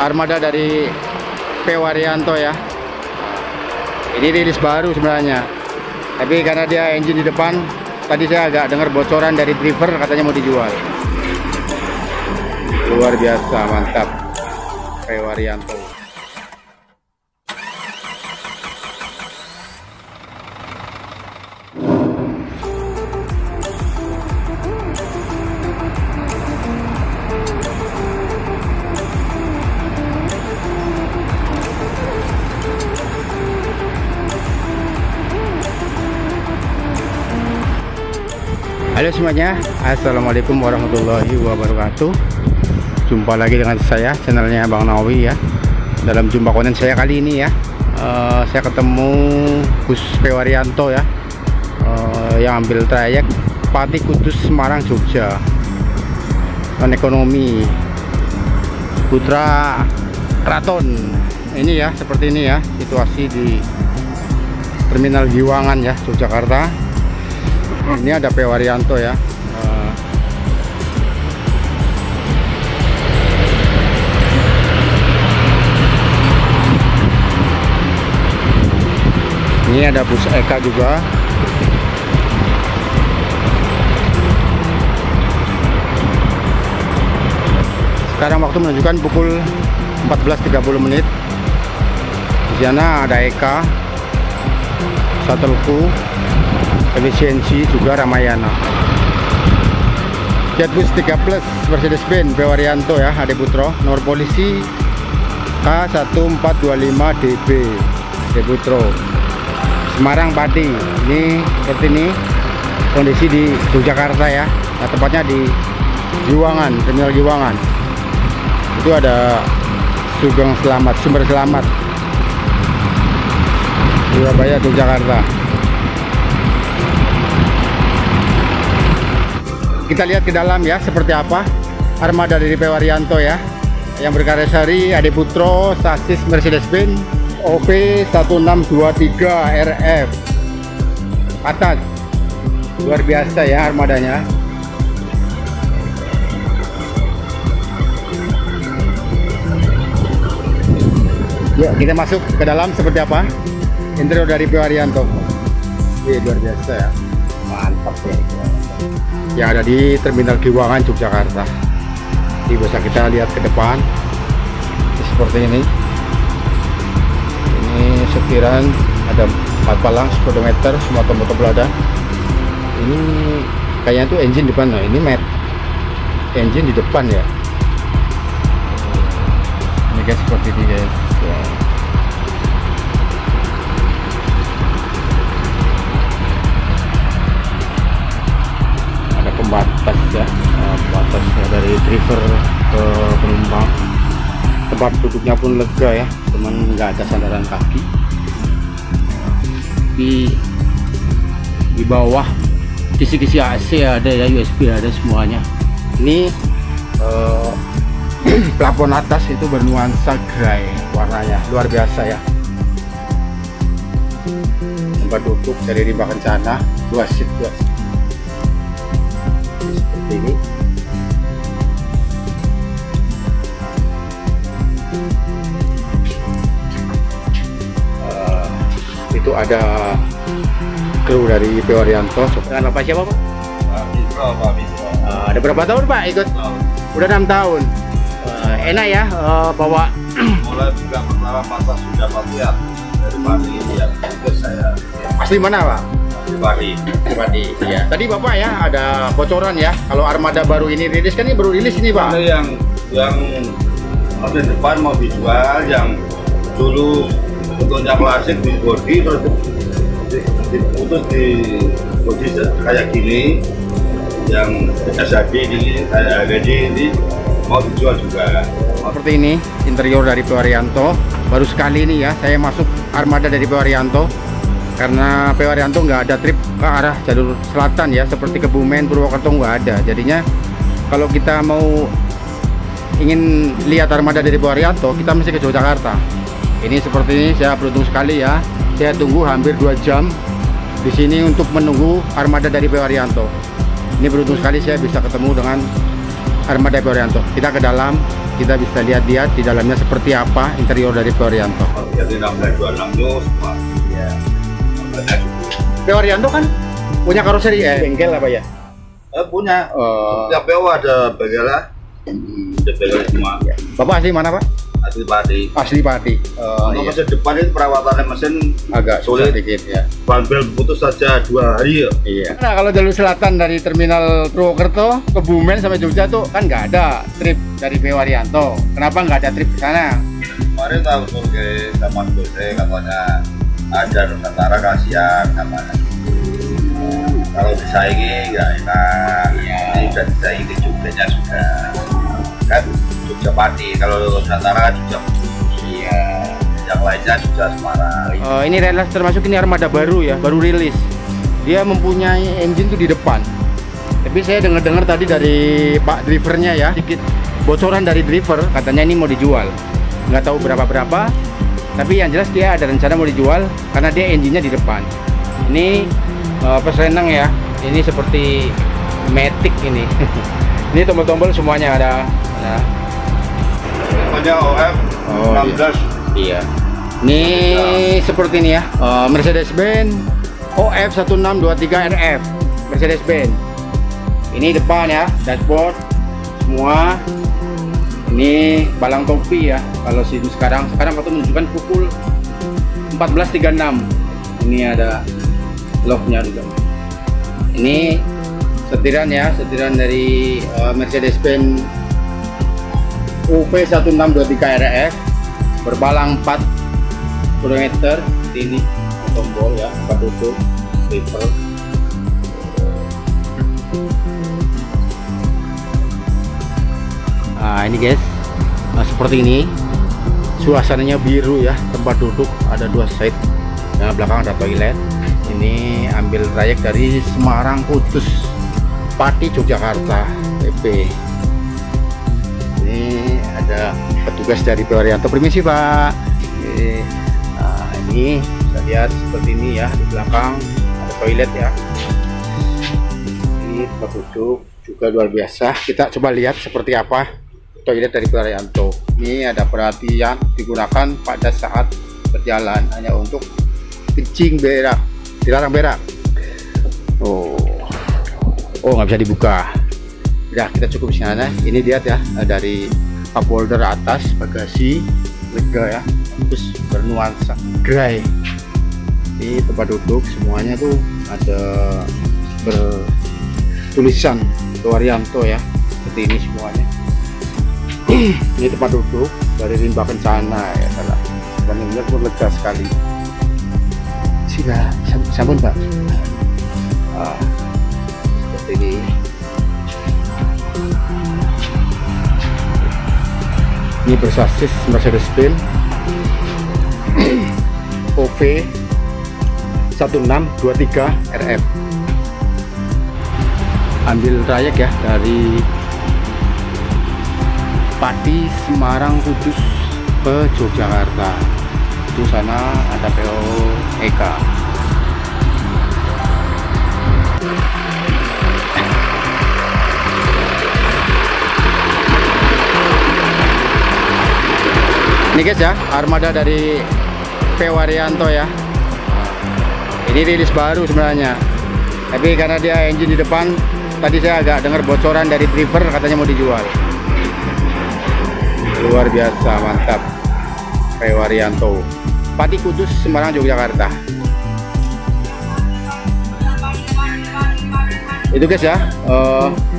armada dari P Haryanto ya. Ini rilis baru sebenarnya, tapi karena dia engine di depan, tadi saya agak dengar bocoran dari driver katanya mau dijual. Luar biasa, mantap P Haryanto. Halo semuanya, assalamualaikum warahmatullahi wabarakatuh. Jumpa lagi dengan saya, channelnya Bang Nawawi ya. Dalam jumpa konten saya kali ini ya, saya ketemu Gus Pewarianto ya, yang ambil trayek Pati Kudus Semarang Jogja, ekonomi Putra Kraton. Ini ya, seperti ini ya, situasi di Terminal Giwangan ya, Yogyakarta. Ini ada P Haryanto ya. Ini ada bus Eka juga. Sekarang waktu menunjukkan pukul 14.30. Di sana ada Eka, Shuttleku, efisiensi juga Ramayana. Jetbus 3 Plus Mercedes-Benz P Haryanto ya, Adiputro, nomor polisi K1425DB, Adiputro, Semarang Pati. Ini seperti ini kondisi di Yogyakarta ya, nah, tepatnya di Giwangan, Terminal Giwangan. Itu ada Sugeng Selamat, Sumber Selamat, Surabaya, Yogyakarta. Kita lihat ke dalam ya, seperti apa armada dari P Haryanto ya, yang berkarisari Adiputro, sasis Mercedes-Benz OF 1623 RF atas. Luar biasa ya armadanya. Yuk kita masuk ke dalam seperti apa interior dari P Haryanto. Luar biasa ya, mantap ya, yang ada di Terminal Giwangan Yogyakarta. Jadi bisa kita lihat ke depan seperti ini. Ini setiran ada 4 palang, speedometer, semua tombol-tombol ada. Ini kayaknya tuh engine depan loh. Ini mat engine di depan ya. Ini guys seperti ini guys. Ya. Pembatas ya, pembatasnya dari driver ke penumpang. Tempat duduknya pun lega ya, cuman nggak ada sandaran kaki. Di bawah kisi-kisi AC ada ya, USB ada semuanya. Ini plafon atas itu bernuansa grey warnanya, luar biasa ya. Tempat duduk dari Rimba Kencana, 2 seat. Ini itu ada kru dari P Haryanto dengan Bapak siapa Pak? Ada berapa tahun Pak ikut? Udah 6 tahun. Enak ya bawa. Mulai juga menara pasar sudah melihat dari Bali ya, itu saya. Asli mana Pak? Padi. Ya. Tadi Bapak ya ada bocoran ya, kalau armada baru ini rilis kan, ini baru rilis ini Pak. Ada yang di depan mau dijual, yang dulu bentuknya klasik di bodi, terus di bodi kayak gini, yang SSD ini kayak gini mau dijual juga. Seperti ini interior dari P Haryanto. Baru sekali ini ya saya masuk armada dari P Haryanto. Karena P Haryanto nggak ada trip ke arah jalur selatan ya, seperti Kebumen, Purwokerto nggak ada. Jadinya kalau kita mau ingin lihat armada dari P Haryanto, kita mesti ke Yogyakarta. Ini seperti ini, saya beruntung sekali ya. Saya tunggu hampir 2 jam di sini untuk menunggu armada dari P Haryanto. Ini beruntung sekali saya bisa ketemu dengan armada P Haryanto. Kita ke dalam. kita bisa lihat-lihat di dalamnya seperti apa interior dari PO Haryanto. Jadi 1626 itu semua. Iya. PO Haryanto kan punya karoseri bengkel apa ya? Punya. Setiap PO ada bengkel lah. Ada bengkel semua. Ya. Bapak asli mana, Pak? Asli Pati. Asli Pati. Untuk mesin depan itu perawatannya mesin agak sulit dikit ya. Banbel putus saja 2 hari. Iya. Nah, kalau jalur selatan dari terminal Purwokerto ke Bumen sampai Jogja tuh kan nggak ada trip dari PO Haryanto. Kenapa nggak ada trip ke sana? Kemarin tahu ke teman gue katanya ada Nusantara kasihan namanya. Kalau disaingi nggak enak. Ini sudah disaingi Jogjanya sudah kan. Jogja Pati, kalau Nusantara Jogja. Iya. Yang lainnya Jogja Semarang. Ini Renlas termasuk ini armada baru ya, baru rilis. Dia mempunyai engine tuh di depan. Tapi saya dengar-dengar tadi dari Pak drivernya ya, sedikit bocoran dari driver, katanya ini mau dijual. Nggak tahu berapa-berapa. Tapi yang jelas dia ada rencana mau dijual karena dia engine-nya di depan. Ini pesenang ya. Ini seperti Matic ini. Ini tombol-tombol semuanya ada. Nah. Ada OF 16. Iya. Ini seperti ini ya. Mercedes-Benz OF 1623 RF. Mercedes-Benz. Ini depan ya, dashboard semua. Ini balang topi ya. Kalau sekarang waktu menunjukkan pukul 14.36. Ini ada locknya juga. Ini setiran ya, setiran dari Mercedes-Benz OV 1623 RF berbalang 4 km. Ini tombol ya, petunjuk lever. Nah ini guys, seperti ini suasananya biru ya, tempat duduk ada 2 side. Nah belakang ada toilet. Ini ambil trayek dari Semarang, Kudus, Pati, Yogyakarta, TP. Ini ada petugas dari PO Haryanto. Permisi Pak. Oke. Nah, ini bisa lihat seperti ini ya, di belakang ada toilet ya. Ini tempat duduk juga luar biasa. Kita coba lihat seperti apa toilet dari PO Haryanto. Ini ada perhatian digunakan pada saat berjalan, hanya untuk kencing berak, dilarang berak. Oh nggak bisa dibuka. Nah, kita cukup di sana. Ini lihat ya, dari cup holder atas bagasi lega ya, terus bernuansa grey. Di tempat duduk semuanya tuh ada bertulisan PO Haryanto ya, seperti ini semuanya. Ini tempat duduk dari Rimba Kencana ya, salah. Benar-benar pun lega sekali. Sila, sampun Pak. Seperti ini. Ini bersasis Mercedes-Benz OV 1623 RF. Ambil trayek ya dari Pati, Semarang, Kudus ke Yogyakarta. Di sana ada PO Eka. Ini guys ya, armada dari PO Haryanto ya. Ini rilis baru sebenarnya. Tapi karena dia engine di depan, tadi saya agak dengar bocoran dari driver katanya mau dijual. Luar biasa, mantap. PO Haryanto. Pati, Kudus, Semarang, Yogyakarta. Itu guys ya.